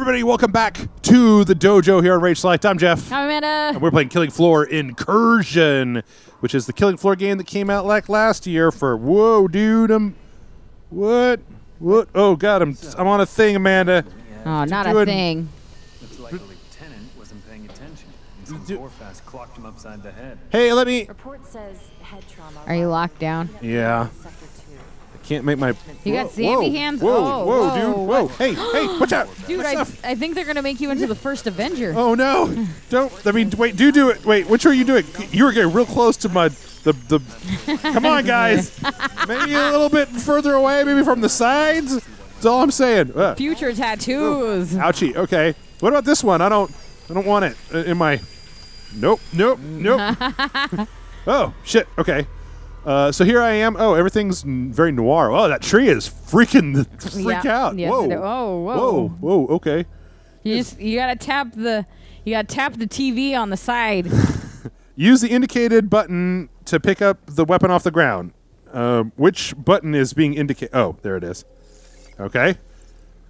everybody, welcome back to the dojo here on Rage Select. I'm Jeff. I'm Amanda. And we're playing Killing Floor Incursion, which is the Killing Floor game that came out like last year for, whoa, dude, what? Oh, God, I'm on a thing, Amanda. Oh, not a thing. Looks like the lieutenant wasn't paying attention. Some Gorfast clocked him upside the head. Hey, let me... Report says head trauma. Are you locked down? Yeah. Can't make my. You got zammy hands. Whoa, dude! Whoa! Hey, hey! Watch out! Dude, I think they're gonna make you into the first Avenger. Oh no! Don't. I mean, wait. Do it. Wait. Which are you doing? You were getting real close to my. The. Come on, guys. Maybe a little bit further away. Maybe from the sides. That's all I'm saying. Future tattoos. Ouchie. Okay. What about this one? I don't want it in my. Nope. Oh shit. Okay. So here I am. Oh, everything's very noir. Oh, that tree is freaking out. Yes, whoa. Whoa. Okay. You gotta tap the TV on the side. Use the indicated button to pick up the weapon off the ground. Which button is being indicated? Oh, there it is. Okay.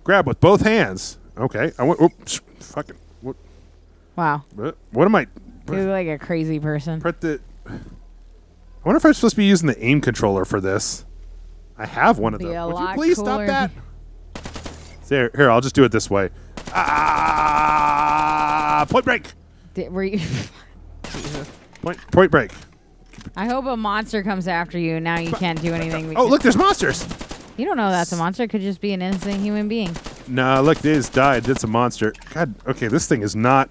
Grab with both hands. Okay. I went. Oops. Fucking. What? Wow. What am I? You're like a crazy person. I wonder if I'm supposed to be using the aim controller for this. I have one of them. Would you please stop that? There, here, I'll just do it this way. Ah! Point break! Point break. I hope a monster comes after you and now you can't do anything. Oh, look, there's monsters! You don't know that's a monster. It could just be an innocent human being. Nah, look, this died. It's a monster. God, okay, this thing is not...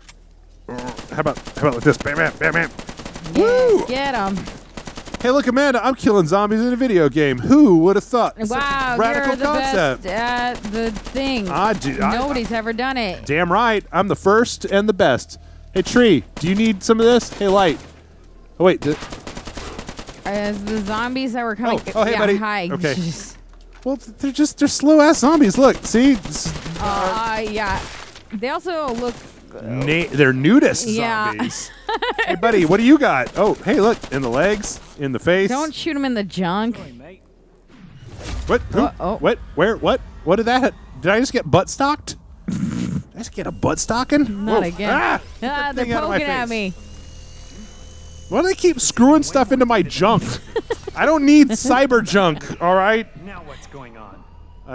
How about like this? Bam, bam, bam, bam. Yeah, woo! Get him. Hey, look, Amanda, I'm killing zombies in a video game. Who would have thought? Wow, you're the best at the thing. Nobody's ever done it. Damn right. I'm the first and the best. Hey, Tree, do you need some of this? Hey, Light. Oh, wait. The zombies that were coming. Oh, hey, yeah, buddy. Hi. Okay. Well, they're slow-ass zombies. Look, see? Yeah. They also look... they're nudist zombies. Hey, buddy, what do you got? Oh, hey, look. In the legs, in the face. Don't shoot him in the junk. What? Who? Oh. What? Where? What? What did that? Did I just get butt stocked? Did I just get a butt stocking? Not again. Ah, they're poking at me. Why do they keep screwing stuff into my junk? I don't need cyber junk, all right? Now what's going on? I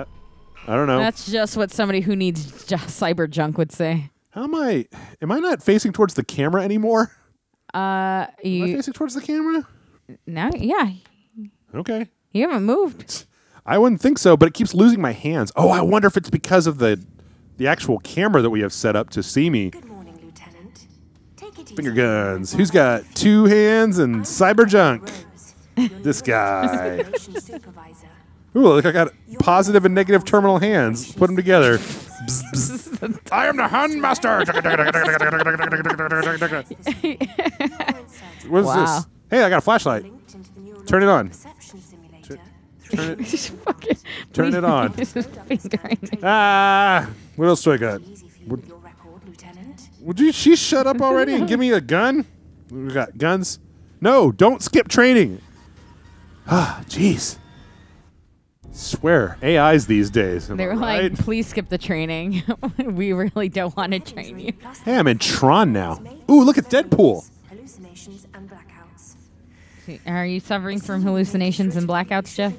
don't know. That's just what somebody who needs just cyber junk would say. How am I? Am I not facing towards the camera anymore? Am I facing towards the camera? No. Yeah. Okay. You haven't moved. I wouldn't think so, but it keeps losing my hands. Oh, I wonder if it's because of the actual camera that we have set up to see me. Good morning, Lieutenant. Take it easy. Finger guns. Who's got two hands and cyber junk? This guy. Ooh, look! I got positive and negative terminal hands. Put them together. I am the Hand Master. What is this? Hey, I got a flashlight. Turn it on. Turn it on. Ah, what else do I got? Would she shut up already and give me a gun? We got guns. No, don't skip training. Ah, jeez. Swear, AIs these days. They were like, please skip the training. We really don't want to train you. Hey, I'm in Tron now. Ooh, look at Deadpool. Hallucinations and blackouts. Are you suffering from hallucinations and blackouts, Jeff?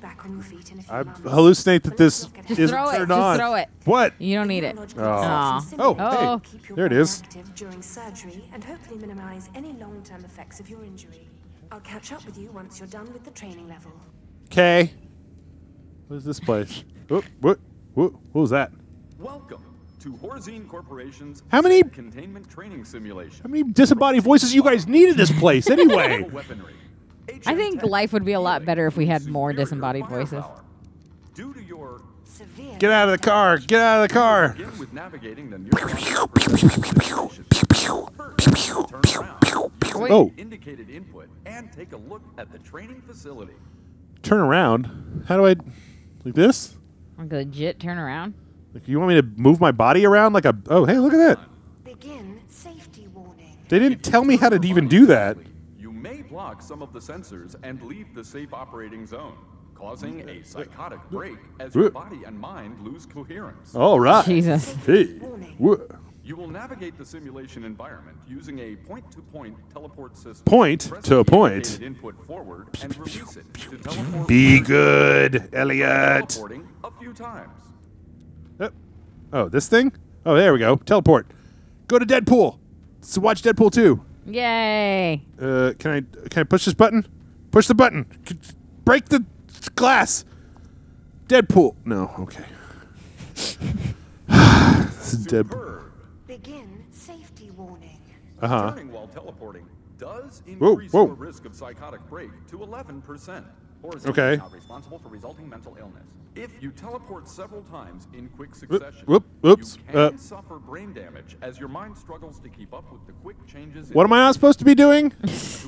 I hallucinate that this is turned on. Just throw it. What? You don't need it. Oh. Oh, hey. There it is. During surgery and hopefully minimize any long-term effects of your injury. I'll catch up with you once you're done with the training level. Okay. What is this place? What was that? Welcome to Horzine Corporation's containment training simulation. How many disembodied voices you guys need in this place anyway? I think life would be a lot better if we had more disembodied voices. Due to your severe Get out of the car! Begin with navigating the indicated input and take a look at the training facility. Turn around? How do I... Like this? Like legit turn around? Like, you want me to move my body around like a... Oh, hey, look at that. Begin safety warning. They didn't tell me how to even do that. You may block some of the sensors and leave the safe operating zone. causing a psychotic break as your body and mind lose coherence. All right. Jesus. Hey. You will navigate the simulation environment using a point-to-point teleport system. Press input forward and release it to teleport. Be good, Elliot. Teleporting a few times. Oh, this thing? Oh, there we go. Teleport. Go to Deadpool. So watch Deadpool 2. Yay. Can I push this button? Push the button. Break the glass. Deadpool. No. Okay. This is Deadpool. Begin safety warning. Turning while teleporting does increase your risk of psychotic break to 11%. Horzine is not responsible for resulting mental illness. If you teleport several times in quick succession, you can suffer brain damage as your mind struggles to keep up with the quick changes. What am I not supposed to be doing?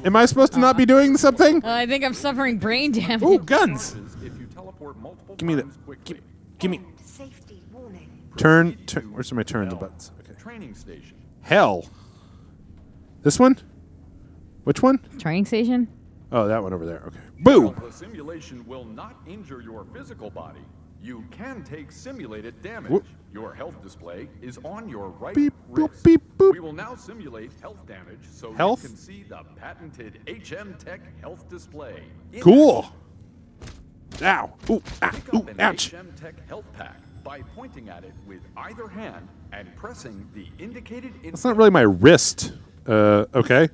Am I supposed to not be doing something? Well, I think I'm suffering brain damage. Ooh, guns! If you teleport multiple times quickly. Give me. Safety warning. Turn. Where's my turn? The buttons. Training station. Hell. This one? Which one? Training station? Oh, that one over there. Okay. Boom! The simulation will not injure your physical body. You can take simulated damage. Your health display is on your right wrist. We will now simulate health damage so you can see the patented HM Tech health display. Cool! Ow! Ooh! Ah, ooh, ouch! HM Tech health pack by pointing at it with either hand and pressing the indicated... That's not really my wrist. Okay.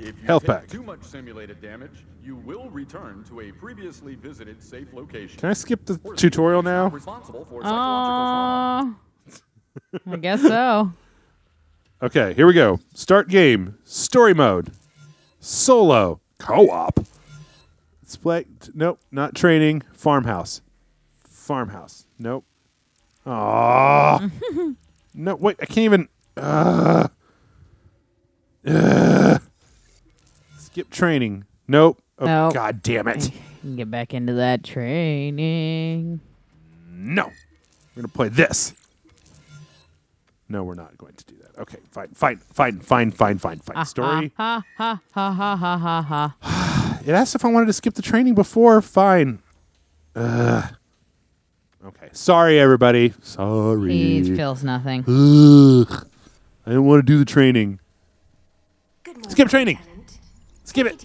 If you take too much simulated damage, you will return to a previously visited safe location. Can I skip the tutorial now? I guess so. Okay, here we go. Start game. Story mode. Solo. Co-op. Display. Nope. Not training. Farmhouse. Farmhouse. Nope. Aww. No, wait, I can't even... Skip training. Nope. Oh, nope. God damn it. Get back into that training. No. We're going to play this. No, we're not going to do that. Okay, fine. Story. It asked if I wanted to skip the training before. Fine. Okay. Sorry, everybody. Sorry. He feels nothing. Ugh. I didn't want to do the training. Skip training. Skip it.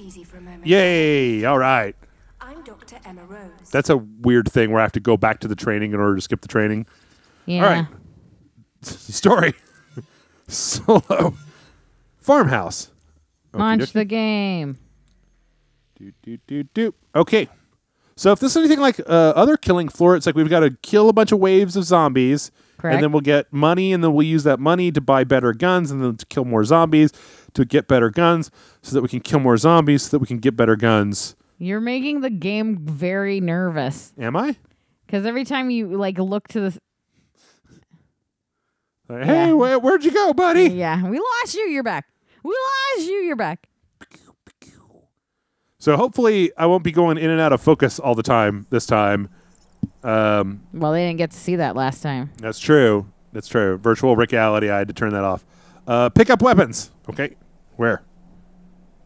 Yay. All right. I'm Dr. Emma Rose. That's a weird thing where I have to go back to the training in order to skip the training. Yeah. All right. Story. Solo. Farmhouse. Launch the game. Okay. So if this is anything like other Killing Floor, it's like we've got to kill a bunch of waves of zombies. Correct. And then we'll get money, and then we'll use that money to buy better guns, and then to kill more zombies, to get better guns, so that we can kill more zombies, so that we can get better guns. You're making the game very nervous. Am I? Because every time you like look to the... Like, hey, where'd you go, buddy? Yeah, we lost you, you're back. We lost you, you're back. So hopefully I won't be going in and out of focus all the time this time. Well, they didn't get to see that last time. That's true. That's true. Virtual reality, I had to turn that off. Pick up weapons. Okay. Where?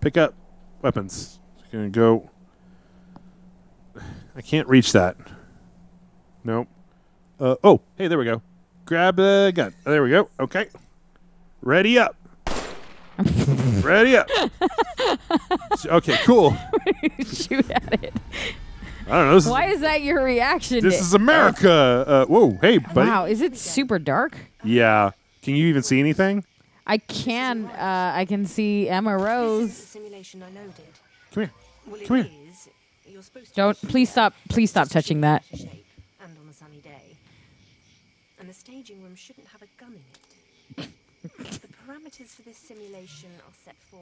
Pick up weapons. It's going to go. I can't reach that. Nope. Oh, hey, there we go. Grab the gun. There we go. Okay. Ready up. Ready up. Okay, cool. Shoot at it. I don't know. Why is that your reaction? This is America. Whoa, hey, buddy. Wow, is it super dark? Yeah. Can you even see anything? I can. I can see Emma Rose. This is the simulation I loaded. Come here. Well, come here. Don't. Please stop. Please stop touching that. And on a sunny day. And the staging room shouldn't have a gun in it. The parameters for this simulation are set for,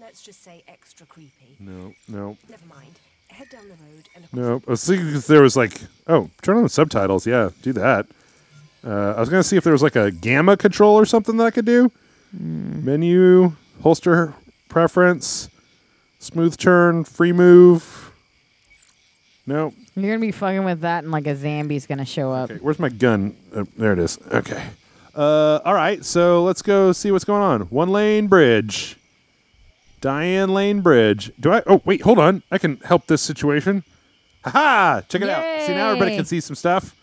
let's just say, extra creepy. No, no. Never mind. Head down the road and... No, I was thinking if there was like... Oh, turn on the subtitles. Yeah, do that. I was going to see if there was like a gamma control or something that I could do. Menu, holster preference, smooth turn, free move. No. You're going to be fucking with that and like a zombie's going to show up. Okay, where's my gun? Oh, there it is. Okay. All right, so let's go see what's going on. One lane bridge. Diane Lane Bridge. Do I... Oh, wait, hold on. I can help this situation. Ha-ha! Check it out. See, now everybody can see some stuff.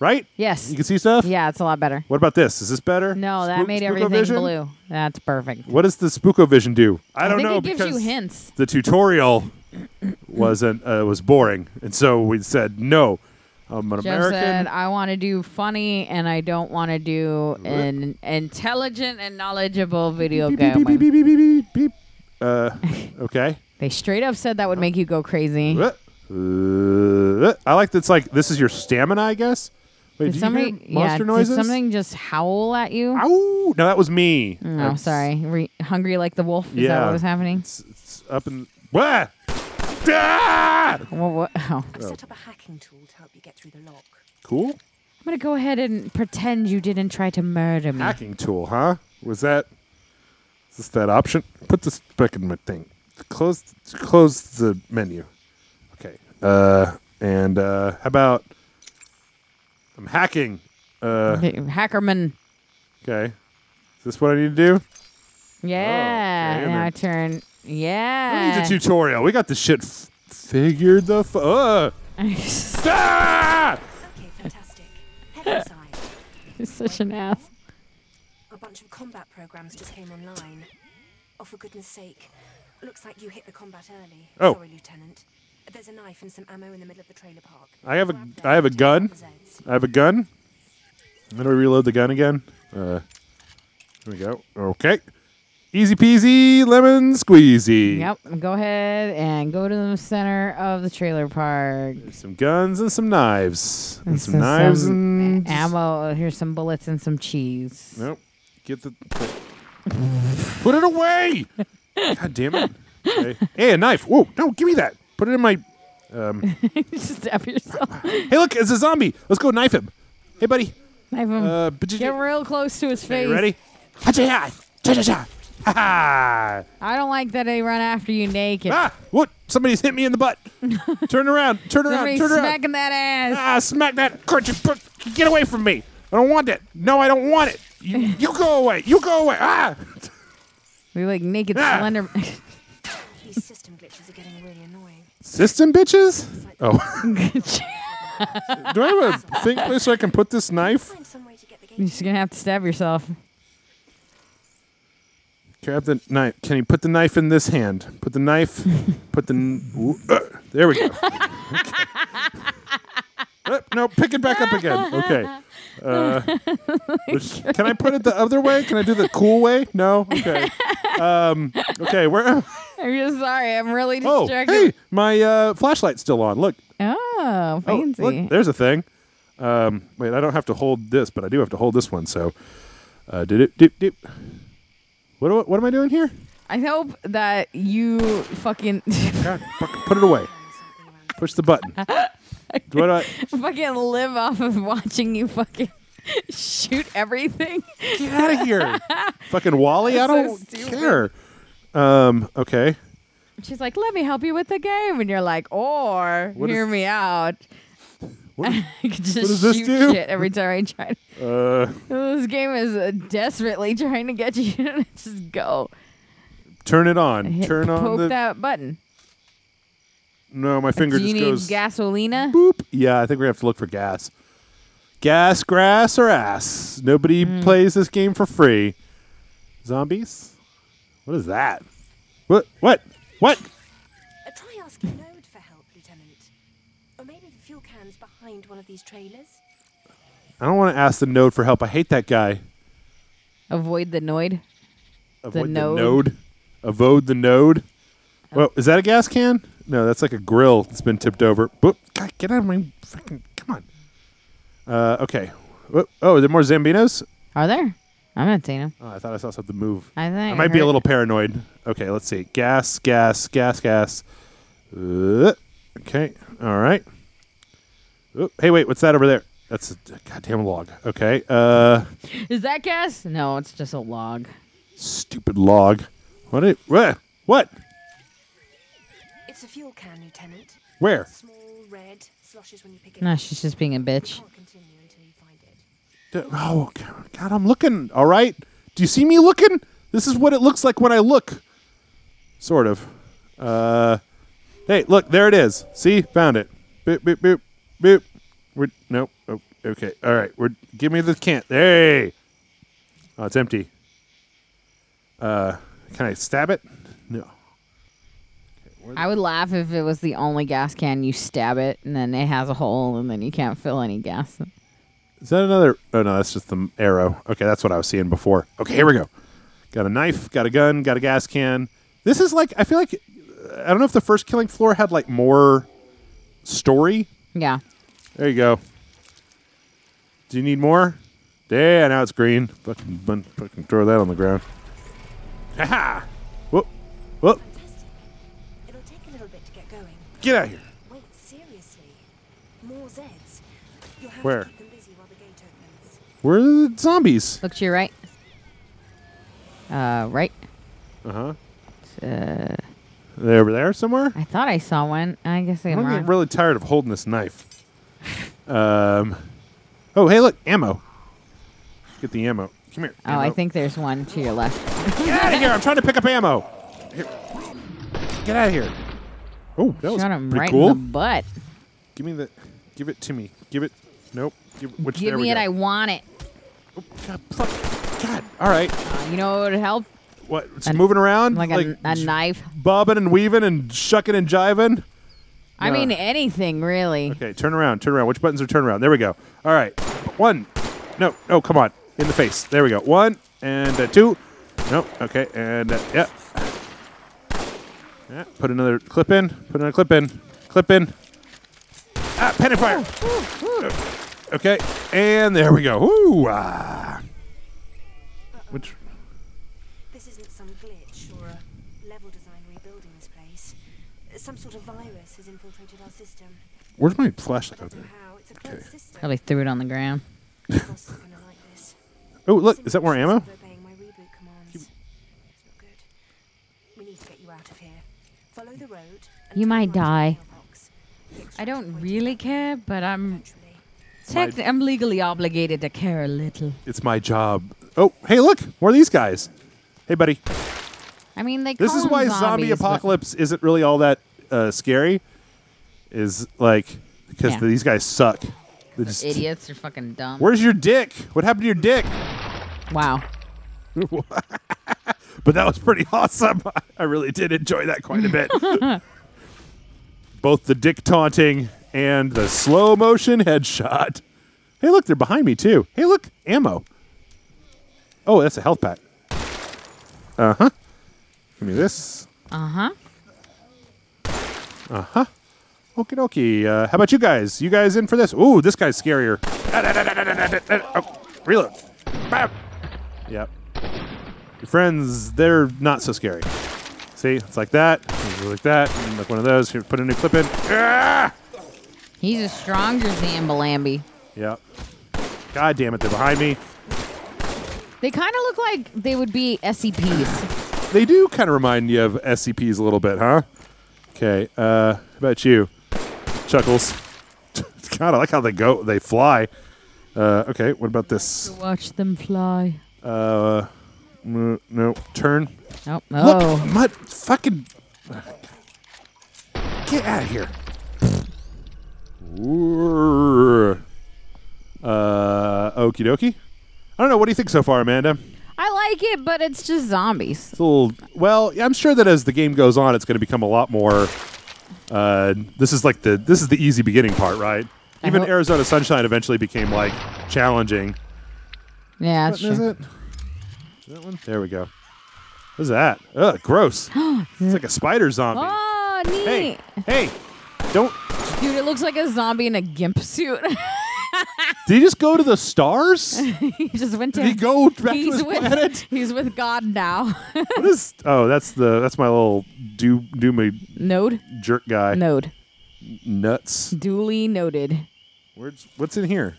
Right? Yes. You can see stuff? Yeah, it's a lot better. What about this? Is this better? No, that made everything blue. That's perfect. What does the Spookovision do? I don't know, because it gives you hints. The tutorial was boring, and so we said, no, I'm an American. Jeff said, I want to do funny, and I don't want to do an intelligent and knowledgeable video game. Beep, beep, beep, beep, beep, beep, okay. They straight up said that would make you go crazy. I like that it's like, this is your stamina, I guess. Wait, did somebody hear monster noises? Did something just howl at you? Ow! No, that was me. No, I'm sorry. Hungry like the wolf? Is that what was happening? It's up and... Blah! Ah! What? Oh. I've set up a hacking tool to help you get through the lock. Cool. I'm going to go ahead and pretend you didn't try to murder me. Hacking tool, huh? Was that... Is this that option? Put this back in my thing. Close the menu. Okay. And how about... I'm hacking. Hackerman. Okay. Is this what I need to do? Yeah. Oh, okay. Now I turn. Yeah. We need a tutorial. We got this shit figured the fuck. Ah! Okay, fantastic. Head inside. You're such an ass. A bunch of combat programs just came online. Oh, for goodness sake. Looks like you hit the combat early. Oh. Sorry, Lieutenant. There's a knife and some ammo in the middle of the trailer park. I have a gun. I have a gun. How do I reload the gun again? Here we go. Okay. Easy peasy, lemon squeezy. Yep. Go ahead and go to the center of the trailer park. There's some guns and some knives. And some knives and... ammo. Here's some bullets and some cheese. Nope. Get the... Put it away! God damn it. Okay. Hey, a knife. Whoa, no, give me that. Put it in my... Stab yourself. Hey, look, it's a zombie. Let's go knife him. Hey, buddy. Knife him. Get real close to his face. Ready? I don't like that they run after you naked. Ah, what? Somebody's hit me in the butt. Turn around. Turn around. Turn around. Smacking that ass. Ah, smack that. Get away from me. I don't want it. No, I don't want it. You go away. You go away. Ah. We like naked slender... These system glitches are getting really annoying. System bitches? Oh. Do I have a thing place so I can put this knife? You're just going to have to stab yourself. Grab the knife. Can you put the knife in this hand? Put the knife. Put the... there we go. Okay. No, pick it back up again. Okay. Can I put it the other way? Can I do the cool way? No? Okay. Okay, where am I? I'm just sorry. I'm really distracted. Oh, hey, my flashlight's still on. Look. Oh, fancy. Oh, look, there's a thing. Wait, I don't have to hold this, but I do have to hold this one. So, what am I doing here? I hope that you fucking... God, put it away. Push the button. What do I fucking live off of watching you fucking shoot everything? Get out of here. Fucking Wally, I don't care. Okay. She's like, let me help you with the game. And you're like, hear me out. I can just shoot shit every time I try. This game is desperately trying to get you to just go. Turn it on. Turn on the... Poke that button. No, my finger just goes... Do you need gasolina? Boop. Yeah, I think we have to look for gas. Gas, grass, or ass. Nobody plays this game for free. Zombies? What is that? What? What? What? Try asking Node for help, Lieutenant. Or maybe the fuel can's behind one of these trailers. I don't want to ask the Node for help. I hate that guy. Avoid the Node. Avoid the Node. Avoid the Node. Oh. Well, is that a gas can? No, that's like a grill that's been tipped over. Boop. God, get out of my fucking... Come on. Okay. Oh, are there more Zambinos? Are there? I'm not seeing them. Oh, I thought I saw something move. I might be a little paranoid. Okay, let's see. Gas, gas, gas, gas. Okay. All right. Hey, wait. What's that over there? That's a goddamn log. Okay. Is that gas? No, it's just a log. Stupid log. What? It's a fuel can, Lieutenant. Where? Small red sloshes when you pick it. Nah, she's just being a bitch. You can't continue until you find it. Oh, God, I'm looking, all right? Do you see me looking? This is what it looks like when I look. Sort of. Hey, look, there it is. See? Found it. Boop, boop, boop, boop. Nope. Oh, okay. All right. Give me the can. Hey! Oh, it's empty. Can I stab it? No. I would laugh if it was the only gas can. You stab it, and then it has a hole, and then you can't fill any gas. Is that another? Oh, no, that's just the arrow. Okay, that's what I was seeing before. Okay, here we go. Got a knife, got a gun, got a gas can. This is like, I feel like, I don't know if the first Killing Floor had like more story. Yeah. There you go. Do you need more? Yeah, now it's green. Fucking throw that on the ground. Ha-ha! Whoop, whoop. Get out of here. Wait, seriously. More Zeds. You'll have to keep them busy while the gate opens. Where are the zombies? Look to your right. Right. Uh-huh. They're over there somewhere? I thought I saw one. I guess I'm wrong. I'm really tired of holding this knife. Oh, hey, look. Ammo. Get the ammo. Come here. Ammo. Oh, I think there's one to your left. Get out of here. I'm trying to pick up ammo. Here. Get out of here. Oh, that was pretty right cool. In the butt. Give it to me. Give it. Nope. Give me it. Go. I want it. Oh, God, fuck. God. All right. You know what would help? What? It's moving around like a knife. Bobbing and weaving and shucking and jiving. I mean anything really. Okay, turn around. Turn around. Which buttons are turn around? There we go. All right. One. No. Oh, come on. In the face. There we go. One and two. Nope. Okay. And yeah. Yeah, put another clip in. Put another clip in. Clip in. Ah, pen and fire. Ooh, ooh, ooh. Okay, and there we go. Ooh, ah. Which? This isn't some glitch or a level design rebuilding this place. Some sort of virus has infiltrated our system. Where's my flashlight? Okay. Probably threw it on the ground. Oh, look, is that more ammo? You might die. I don't really care, but I'm legally obligated to care a little. It's my job. Oh, hey, look, more of these guys. Hey, buddy. I mean, they. This is why zombie apocalypse isn't really all that scary. Is like because these guys suck. They're just idiots. They're fucking dumb. Where's your dick? What happened to your dick? Wow. But that was pretty awesome. I really did enjoy that quite a bit. Both the dick taunting and the slow motion headshot. Hey, look, they're behind me, too. Hey, look, ammo. Oh, that's a health pack. Uh-huh. Give me this. Uh-huh. Uh-huh. Okie dokie. How about you guys? You guys in for this? Ooh, this guy's scarier. Oh, reload. Bam. Yep. Your friends, they're not so scary. See, it's like that, and like one of those. Here, put a new clip in. Ah! He's a stronger Zambalambi. Yeah. God damn it, they're behind me. They kind of look like they would be SCPs. They do kind of remind you of SCPs a little bit, huh? Okay, how about you? Chuckles. God, I like how they go. They fly. Okay, what about this? Watch them fly. No, turn. Nope. Oh. Look, fucking. Get out of here. Okie dokie. I don't know. What do you think so far, Amanda? I like it, but it's just zombies. It's a little, well, I'm sure that as the game goes on, it's going to become a lot more. This is the easy beginning part, right? Even Arizona Sunshine eventually became like challenging. Yeah, that's true. Is it? That one? There we go. What's that? Ugh, gross. It's like a spider zombie. Oh, neat. Hey, don't. Dude, it looks like a zombie in a gimp suit. Did he just go to the stars? He just went to. Did he go back to his planet? He's with God now. What is? Oh, that's my little node jerk guy. Node. Nuts. Duly noted. What's in here?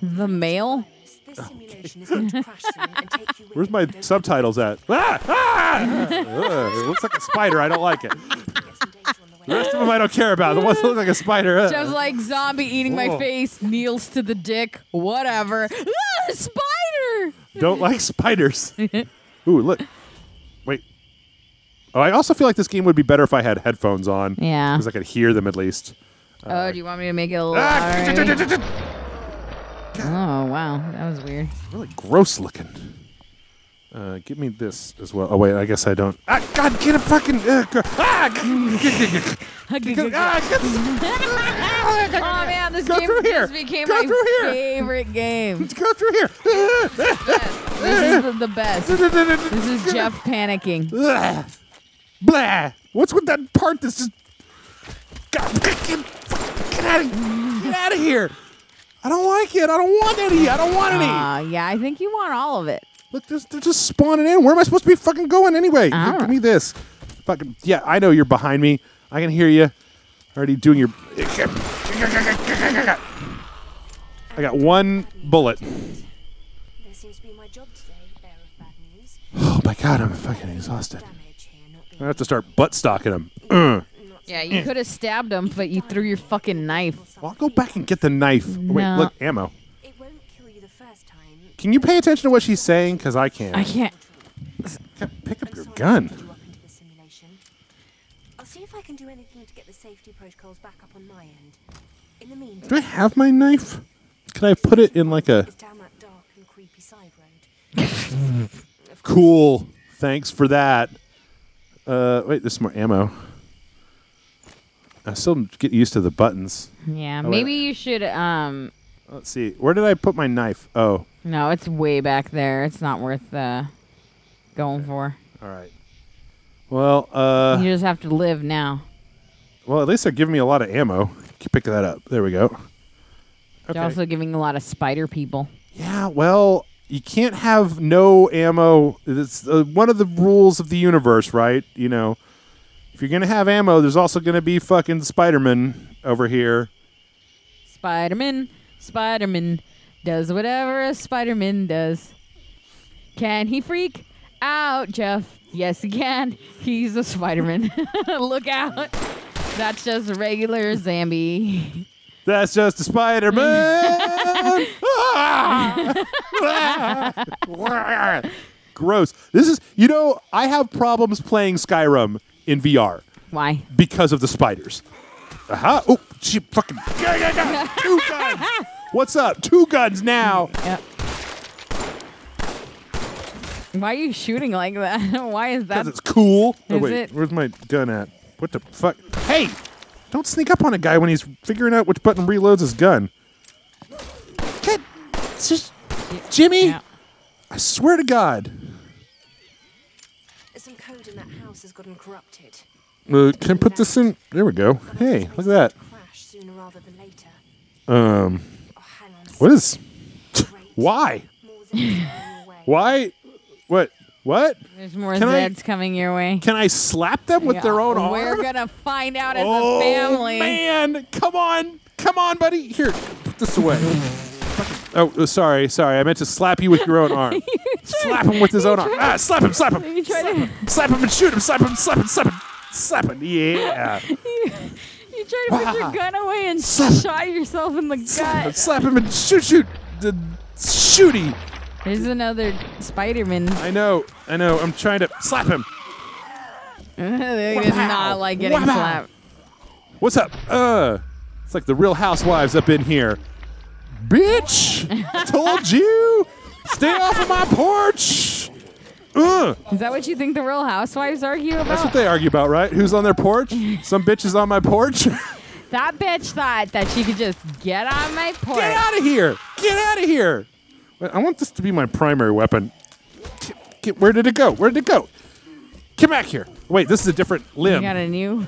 The mail. This simulation is going to crash soon and take you. Where's my subtitles at? Ah! Ah! It looks like a spider. I don't like it. The rest of them I don't care about. The ones that look like a spider. Just like zombie eating my face, kneels to the dick, whatever. Ah, spider! Don't like spiders. Ooh, look. Wait. Oh, I also feel like this game would be better if I had headphones on. Yeah. Because I could hear them at least. Oh, do you want me to make it a little Oh, wow. That was weird. Really gross looking. Give me this as well. Oh, wait. I guess I don't. Ah, God, get a fucking... Oh, man. This game just became my favorite game. Go through here. Yes, this is the best. This is Jeff panicking. Blah. What's with that part that's just... Get out of here. I don't like it. I don't want any. I don't want any. Yeah, I think you want all of it. Look, they're just spawning in. Where am I supposed to be fucking going anyway? Look, give me this. Fucking, yeah, I know you're behind me. I can hear you. Already doing your... I got one bullet. Oh, my God. I'm fucking exhausted. I have to start butt-stocking him. Yeah, you could have stabbed him, but you threw your fucking knife. Well, I'll go back and get the knife. No. Wait, look, ammo. It won't kill you the first time. Can you pay attention to what she's saying? Because I can't. I can't. Pick up your gun. I'll see if I can do anything to get the safety protocols back up on my end. In the meantime, do I have my knife? Can I put it in like a... down that dark and creepy side road. Cool. Thanks for that. Wait, there's more ammo. I still get used to the buttons. Yeah, maybe you should. Let's see. Where did I put my knife? Oh. No, it's way back there. It's not worth going for. All right. Well, you just have to live now. Well, at least they're giving me a lot of ammo. Pick that up. There we go. Okay. They're also giving a lot of spider people. Yeah, well, you can't have no ammo. It's one of the rules of the universe, right? You know. If you're going to have ammo, there's also going to be fucking Spider-Man over here. Spider-Man, Spider-Man does whatever a Spider-Man does. Can he freak out, Jeff? Yes, he can. He's a Spider-Man. Look out. That's just a regular Zambi. That's just a Spider-Man. Gross. This is, you know, I have problems playing Skyrim. In VR. Why? Because of the spiders. Aha. Oh, she fucking... Two guns. What's up? Two guns now. Yep. Why are you shooting like that? Why is that? Because it's cool. Oh, wait. Where's my gun at? What the fuck? Hey! Don't sneak up on a guy when he's figuring out which button reloads his gun. Get... It's just... Jimmy? Yeah. I swear to God. Some code in that house has gotten corrupted. Can I put this in? There we go. Hey, look at that. What is? Why? Why? What? What? There's more Zeds coming your way. Can I slap them with their own arm? We're gonna find out as a family. Oh man, come on, come on, buddy. Here, put this away. Oh, sorry, sorry. I meant to slap you with your own arm. Slap him with his own arm. Ah, slap him, slap him. Slap him and shoot him. Slap him, slap him, slap him. Slap him, yeah. You tried to put your gun away and shot yourself in the gut. Slap him and shoot, shoot. Shooty. There's another Spider-Man. I know, I know. I'm trying to slap him. They did not like getting slapped. What's up? It's like the Real Housewives up in here. Bitch! I told you! Stay off of my porch! Ugh. Is that what you think the Real Housewives argue about? That's what they argue about, right? Who's on their porch? Some bitch is on my porch? That bitch thought that she could just get on my porch. Get out of here! Get out of here! Wait, I want this to be my primary weapon. Where did it go? Where did it go? Come back here. Wait, this is a different limb. You got a new...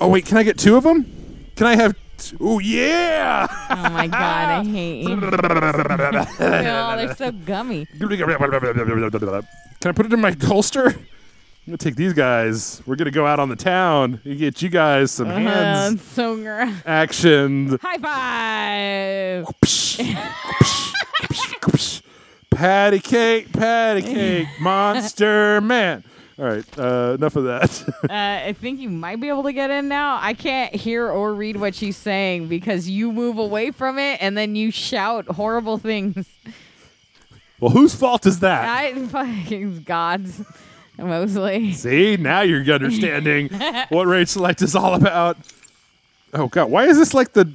Oh, wait, can I get two of them? Can I have... Oh, yeah! Oh, my God, I hate you. Oh, they're so gummy. Can I put it in my holster? I'm going to take these guys. We're going to go out on the town and get you guys some hands. So gross. Action. High five. Patty cake, monster man. All right, enough of that. I think you might be able to get in now. I can't hear or read what she's saying because you move away from it and then you shout horrible things. Well, whose fault is that? Fucking God's, mostly. See, now you're understanding what Rage Select is all about. Oh god, why is this like the?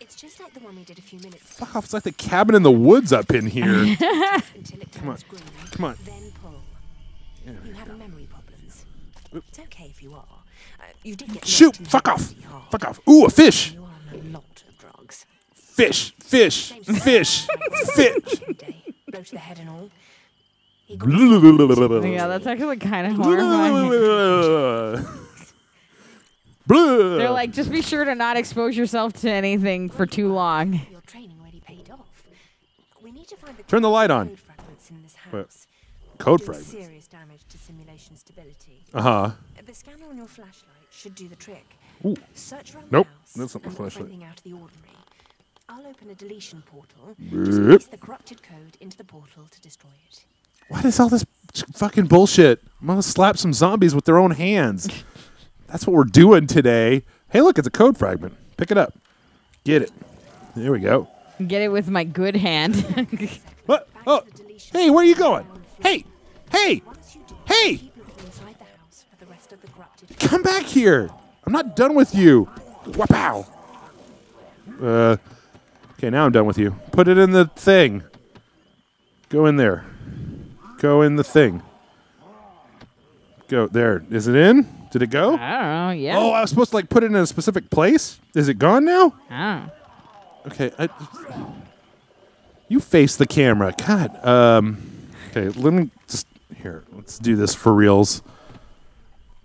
It's just like the one we did a few minutes. Fuck off! It's like the cabin in the woods up in here. Come on, come on. Then pull. You have memory problems. It's okay if you are. You did get. Shoot! Fuck off! Fuck off! Ooh, a fish! You are on a lot of drugs. Fish! Fish! Fish! Fish! Blow to the head and all. Yeah, that's actually kind of horrifying. They're like, just be sure to not expose yourself to anything for too long. Your training already paid off. We need to find the turn the light on. Code fragments. Serious damage to simulation stability. Uh-huh. The scanner on your flashlight should do the trick. Ooh. Search around. Nope, that's not my flashlight. Out of the ordinary. I'll open a deletion portal. Just place the corrupted code into the portal to destroy it. What is all this fucking bullshit? I'm gonna slap some zombies with their own hands. That's what we're doing today. Hey, look, it's a code fragment. Pick it up. Get it. There we go. Get it with my good hand. What? Oh. Hey, where are you going? Hey. Hey. Hey. Come back here. I'm not done with you. Wapow. Okay, now I'm done with you. Put it in the thing. Go in there. Go in the thing. Go. There. Is it in? Did it go? I don't know. Yeah. Oh, I was supposed to like put it in a specific place. Is it gone now? I don't know. Okay. You face the camera. God. Okay. Let me just here. Let's do this for reals.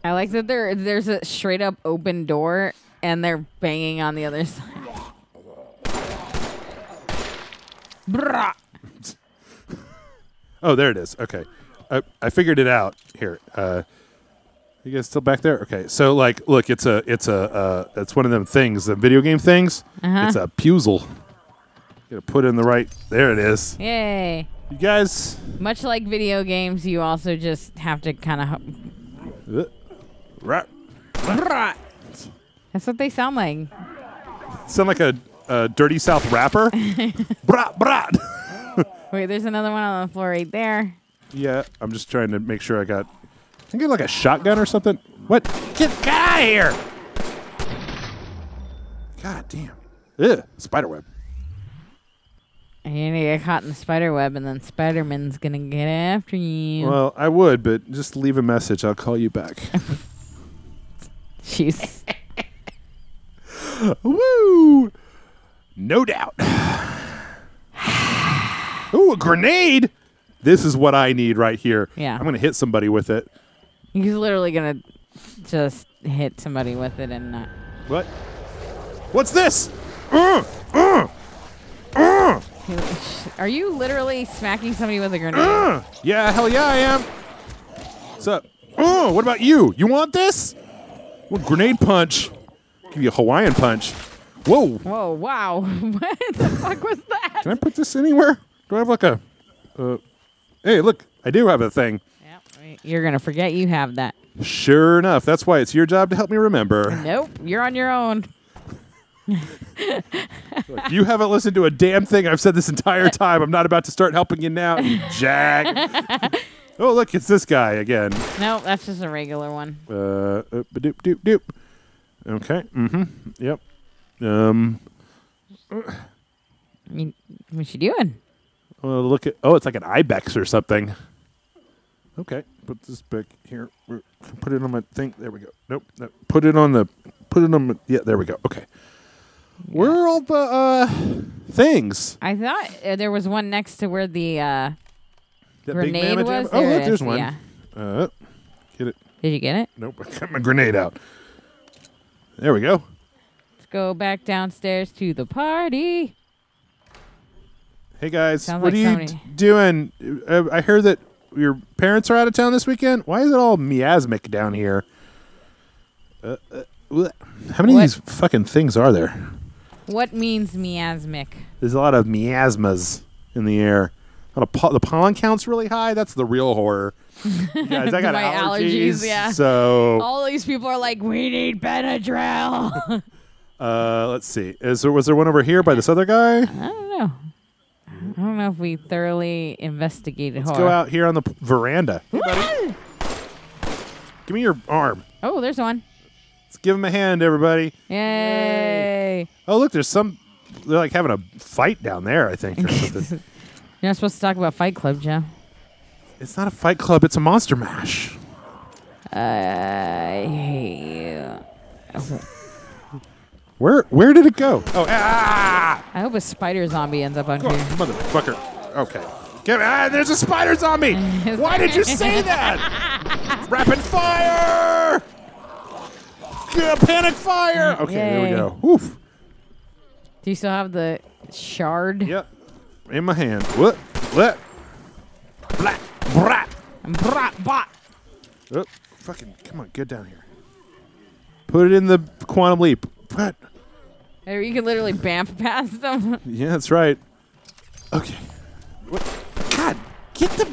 I like that there's a straight up open door and they're banging on the other side. Brah. Oh, there it is. Okay. I figured it out here. You guys still back there? Okay, so like, look, it's one of them things, the video game things. It's a puzzle. Gotta put in the right. There it is. Yay! You guys. Much like video games, you also just have to kind of. Right. That's what they sound like. Sound like a Dirty South rapper. Brat, brat. Wait, there's another one on the floor right there. Yeah, I'm just trying to make sure I got. I think I like a shotgun or something. What? Get out of here! God damn. Ugh, spider web. You're gonna get caught in the spider web and then Spider-Man's gonna get after you. Well, I would, but just leave a message. I'll call you back. Jeez. Woo! No doubt. Ooh, a grenade! This is what I need right here. Yeah. I'm gonna hit somebody with it. He's literally gonna just hit somebody with it and not. What? What's this? Are you literally smacking somebody with a grenade? Yeah, hell yeah, I am. What's up? What about you? You want this? What grenade punch? Give you a Hawaiian punch. Whoa. Whoa! Wow! What the fuck was that? Can I put this anywhere? Do I have like a? Hey, look! I do have a thing. You're going to forget you have that. Sure enough. That's why it's your job to help me remember. Nope. You're on your own. Look, you haven't listened to a damn thing I've said this entire time. I'm not about to start helping you now, you jag. Oh, look. It's this guy again. Nope. That's just a regular one. Doop, doop, doop. Okay. Mm-hmm. Yep. I mean, what's she doing? Well, look at. Oh, it's like an ibex or something. Okay, put this back here. Put it on my thing. There we go. Nope. No. Put it on the. Put it on. My, yeah, there we go. Okay. Yeah. Where are all the things? I thought there was one next to where the grenade was. Oh, there look, there's one. Yeah. Get it. Did you get it? Nope. I got my grenade out. There we go. Let's go back downstairs to the party. Hey guys, sounds what like are you doing? I heard that your parents are out of town this weekend. Why is it all miasmic down here? How many of these fucking things are there? What means miasmic? There's a lot of miasmas in the air. The pollen count's really high. That's the real horror. Guys, I got allergies. Yeah. So all these people are like, we need Benadryl. Let's see. Was there one over here by this other guy? I don't know. I don't know if we thoroughly investigated. Let's go out here on the veranda. Hey, buddy. Give me your arm. Oh, there's one. Let's give them a hand, everybody. Yay. Oh, look, there's some... They're like having a fight down there, I think, or something. You're not supposed to talk about Fight Club, Joe. It's not a Fight Club. It's a Monster Mash. I hate you. Okay. Where did it go? Oh, ah! I hope a spider zombie ends up on here. Motherfucker. Okay. There's a spider zombie! Why did you say that? Rapid fire! Panic fire! Okay, Yay. There we go. Oof. Do you still have the shard? Yep. In my hand. What? What? Blat. Brat. Brat. Bot. Oh, fucking, come on, get down here. Put it in the quantum leap. What? Or you can literally bamf past them. Yeah, that's right. Okay. What? God, get the...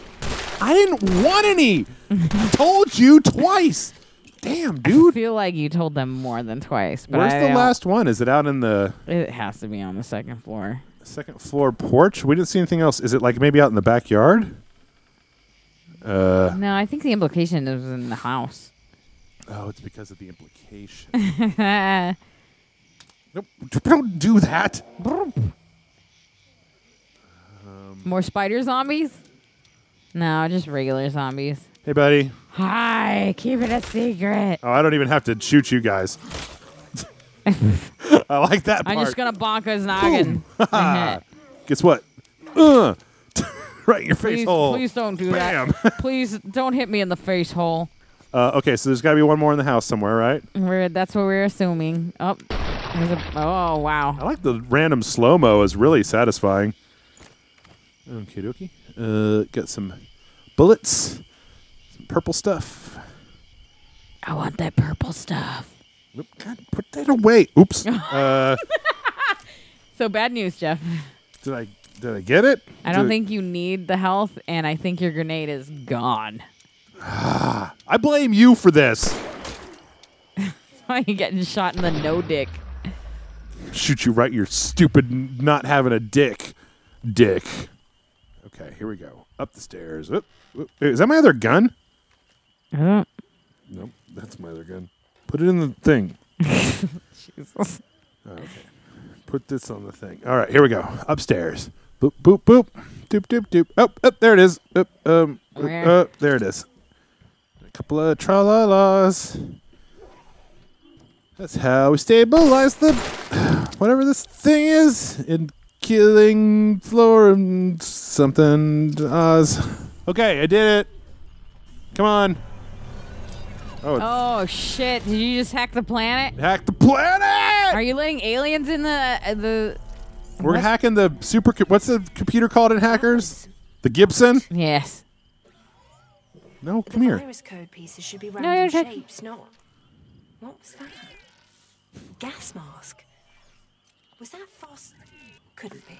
I didn't want any. I told you twice. Damn, dude. I feel like you told them more than twice. But Where's the last one? Is it out in the... It has to be on the second floor. Second floor porch? We didn't see anything else. Is it like maybe out in the backyard? No, I think the implication is in the house. Oh, it's because of the implication. Nope, don't do that. More spider zombies? No, just regular zombies. Hey, buddy. Hi, keep it a secret. Oh, I don't even have to shoot you guys. I like that part. I'm just going to bonk his noggin. Guess what? Right in your face hole. Please don't do that. Please don't hit me in the face hole. Okay, so there's got to be one more in the house somewhere, right? That's what we're assuming. Oh, oh wow. I like the random slow-mo. It's really satisfying. Okay, dokie. Got some bullets. Some purple stuff. I want that purple stuff. God, put that away. Oops. So bad news, Jeff. Did I get it? I don't think you need the health, and I think your grenade is gone. I blame you for this. That's why you're getting shot in the no-dick. Shoot you right in your stupid not having a dick. Dick. Okay, here we go. Up the stairs. Oop, oop. Is that my other gun? Nope, that's my other gun. Put it in the thing. Jesus. Okay. Put this on the thing. All right, here we go. Upstairs. Boop, boop, boop. Doop, doop, doop. Oh, oh, there it is. Oh, there it is. A couple of tra-la-las. That's how we stabilize the... whatever this thing is. In Killing Floor and something. Okay, I did it. Come on. Oh, shit. Did you just hack the planet? Hack the planet! Are you letting aliens in the... We're hacking the super... What's the computer called in Hackers? The Gibson? Yes. No, come here. The virus code pieces should be random shapes, not... What was that? Gas mask. Was that fast? Couldn't be.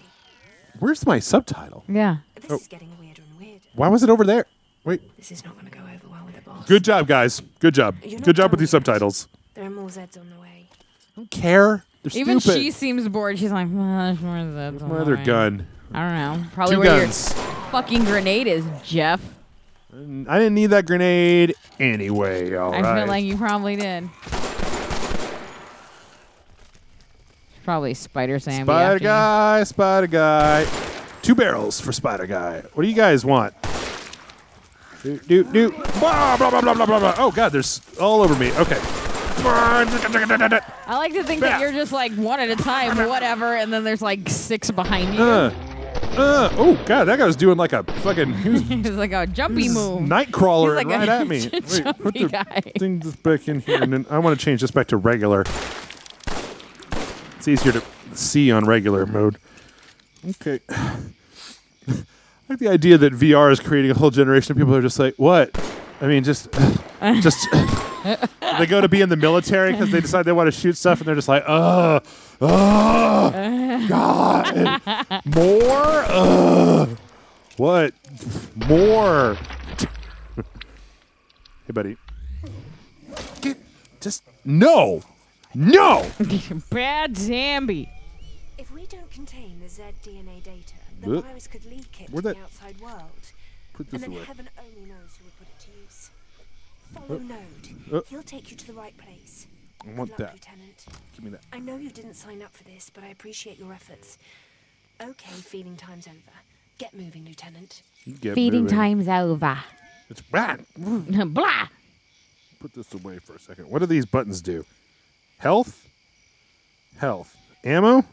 Where's my subtitle? Yeah. This is getting weirder and weirder. Why was it over there? Wait. This is not going to go over well with the boss. Good job, guys. Good job. Good job with these subtitles. There are more Zeds on the way. I don't care. They're Even stupid. She seems bored. She's like, well, there's more Zeds on the way. My other gun. I don't know. Probably where your fucking grenade is, Jeff. I didn't need that grenade anyway. I feel like you probably did. Probably Spider Sam. Spider guy. Spider guy. 2 barrels for Spider guy. What do you guys want? Do, do, do. Blah, blah, blah, blah, blah, blah. Oh, God, there's all over me. Okay. I like to think that you're just like one at a time, whatever, and then there's like 6 behind you. Oh, God, that guy was doing like a fucking... He was like a jumpy move. Nightcrawler like right at me. Wait, put the thing back in here, and then I want to change this back to regular. It's easier to see on regular mode. Okay. I like the idea that VR is creating a whole generation of people who are just like, what? I mean, just they go to be in the military because they decide they want to shoot stuff, and they're just like, God, more, what, more? Hey, buddy, just no, bad zombie. If we don't contain the Z DNA data, the virus could leak it to the outside world. Put this away. Heaven only knows who would put it to use. Follow Node. He'll take you to the right place. I want that. Lieutenant. Give me that. I know you didn't sign up for this, but I appreciate your efforts. Okay, feeding time's over. Get moving, Lieutenant. Get feeding moving. Time's over. It's blah. Blah. Put this away for a second. What do these buttons do? Health? Health. Ammo?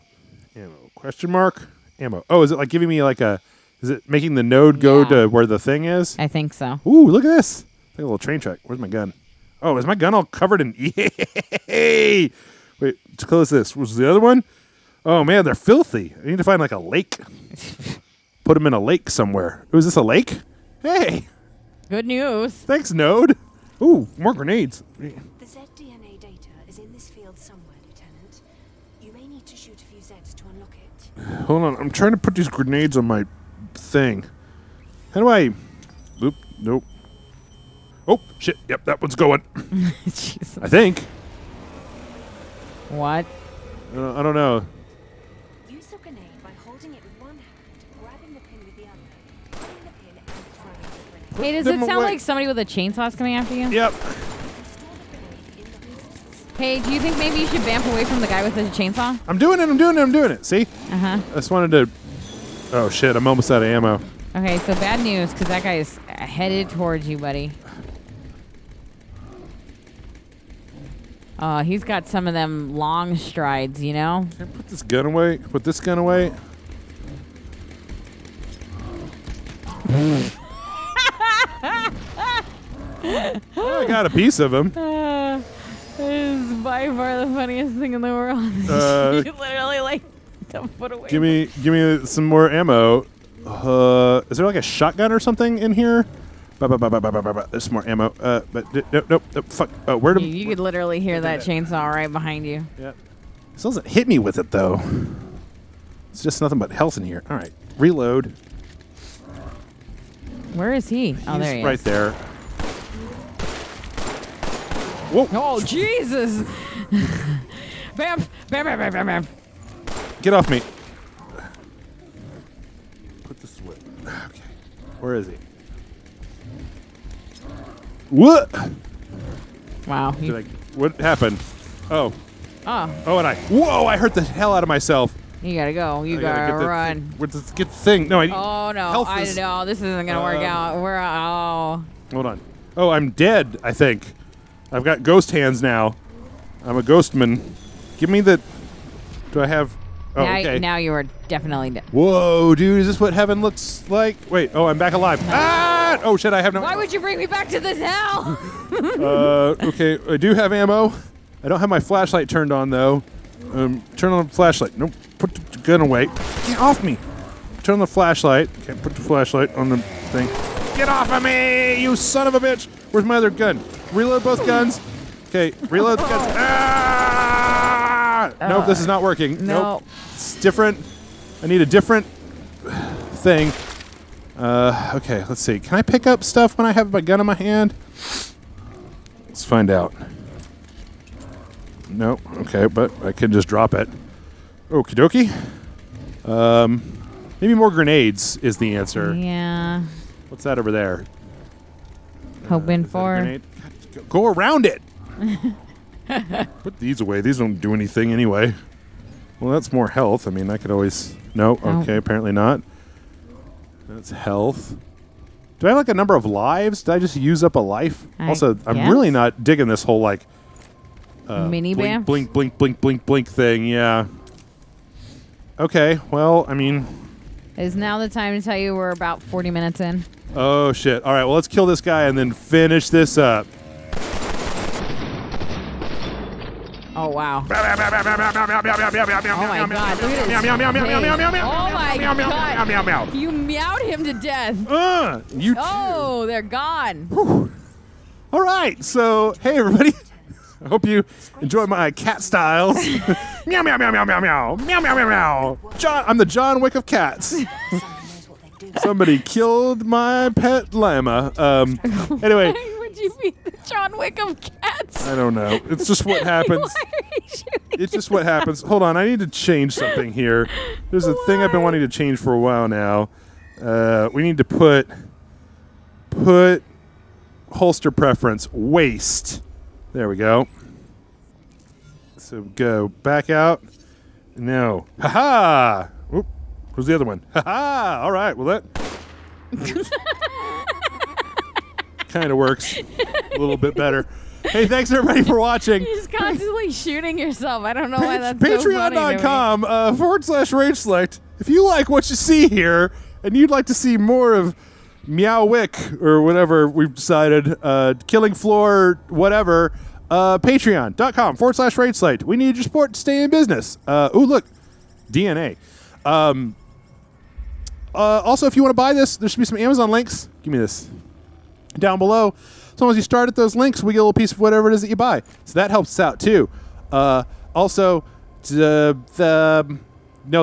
Ammo. Question mark? Ammo. Oh, is it like giving me like a... Is it making the node go to where the thing is? I think so. Ooh, look at this. Like a little train track. Where's my gun? Oh, is my gun all covered in... Yay! Wait, to close this. Was the other one? Oh, man, they're filthy. I need to find like a lake. Put them in a lake somewhere. Ooh, is this a lake? Hey! Good news. Thanks, node. Ooh, more grenades. The ZDNA data is in this field somewhere, Lieutenant. You may need to shoot a few Zs to unlock it. Hold on. I'm trying to put these grenades on my thing. How do I... Oop, nope. Oh, shit. Yep, that one's going. Jesus. I think. What? I don't know. Use a grenade by holding it with one hand, grabbing the pin with the other, putting the pin and throwing the grenade. Hey, does it sound like somebody with a chainsaw is coming after you? Yep. Hey, do you think maybe you should vamp away from the guy with the chainsaw? I'm doing it, I'm doing it, I'm doing it. See? Uh-huh. I just wanted to... Oh, shit. I'm almost out of ammo. Okay, so bad news, because that guy is headed towards you, buddy. He's got some of them long strides, you know? Can I put this gun away? Put this gun away? Well, I got a piece of him. This is by far the funniest thing in the world. You literally like to put away. Give me some more ammo. Is there like a shotgun or something in here? There's more ammo. Nope. Fuck. Where do you could literally hear that chainsaw right behind you. Yep. It still doesn't hit me with it though. It's just nothing but health in here. All right, reload. Where is he? He's right there. Whoa! Oh Jesus! Bam! Bam! Bam! Bam! Bam! Get off me! Put this away. Okay. Where is he? What? Wow. What happened? Oh. Oh. Oh, and I. Whoa! I hurt the hell out of myself. You gotta go. You gotta run. Let's get the thing. No, I. Oh no! I know this isn't gonna work out. We're. Oh. Hold on. Oh, I'm dead. I think. I've got ghost hands now. I'm a ghostman. Give me the. Do I have? Oh, now, okay. Now you are definitely dead. Whoa, dude! Is this what heaven looks like? Wait. Oh, I'm back alive. No. Ah! Oh shit, I have no ammo. Why would you bring me back to this hell? Okay, I do have ammo. I don't have my flashlight turned on though. Turn on the flashlight. Nope, put the gun away. Get off me. Turn on the flashlight. Okay, put the flashlight on the thing. Get off of me, you son of a bitch. Where's my other gun? Reload both guns. Okay, reload the guns. Ah! Nope, this is not working. No. Nope. It's different. I need a different thing. Okay, let's see. Can I pick up stuff when I have my gun in my hand? Let's find out. No, okay, but I can just drop it. Okie dokie. Maybe more grenades is the answer. Yeah. What's that over there? Hoping for. Go around it! Put these away. These don't do anything anyway. Well, that's more health. I mean, I could always... No, okay, apparently not. That's health. Do I have like a number of lives? Did I just use up a life? Also, I'm really not digging this whole like mini blink, blink, blink, blink, blink, blink thing. Yeah. Okay. Well, I mean, is now the time to tell you we're about 40 minutes in? Oh shit! All right. Well, let's kill this guy and then finish this up. Oh wow! Oh my god! Look at this. Oh my god! You meowed him to death. You. Oh, they're gone. Whew. All right. So hey, everybody. I hope you enjoy my cat styles. Meow meow meow meow meow meow meow meow meow. John, I'm the John Wick of cats. Somebody killed my pet llama. Anyway. You mean the John Wick of cats? I don't know. It's just what happens. It's just what happens. Hold on, I need to change something here. There's a thing I've been wanting to change for a while now. We need to put holster preference waist. There we go. So go back out. No. Ha-ha! Oop. Who's the other one? Ha-ha! All right, well, that kind of works a little bit better. Hey, thanks everybody for watching. You're just constantly shooting yourself. I don't know why that's Patreon.com /Rage Select. If you like what you see here and you'd like to see more of Meow Wick or whatever we've decided, Killing Floor, whatever, Patreon.com /Rage Select. We need your support to stay in business. Ooh, look. DNA. Also, if you want to buy this, there should be some Amazon links. Give me this. Down below. As long as you start at those links, we get a little piece of whatever it is that you buy. So that helps us out, too. Also, no,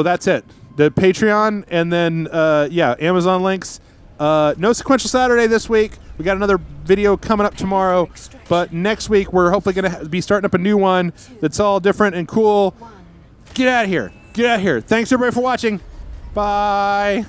that's it. The Patreon and then, yeah, Amazon links. No sequential Saturday this week. We got another video coming up tomorrow. But next week, we're hopefully going to be starting up a new one that's all different and cool. Get out of here. Get out of here. Thanks, everybody, for watching. Bye.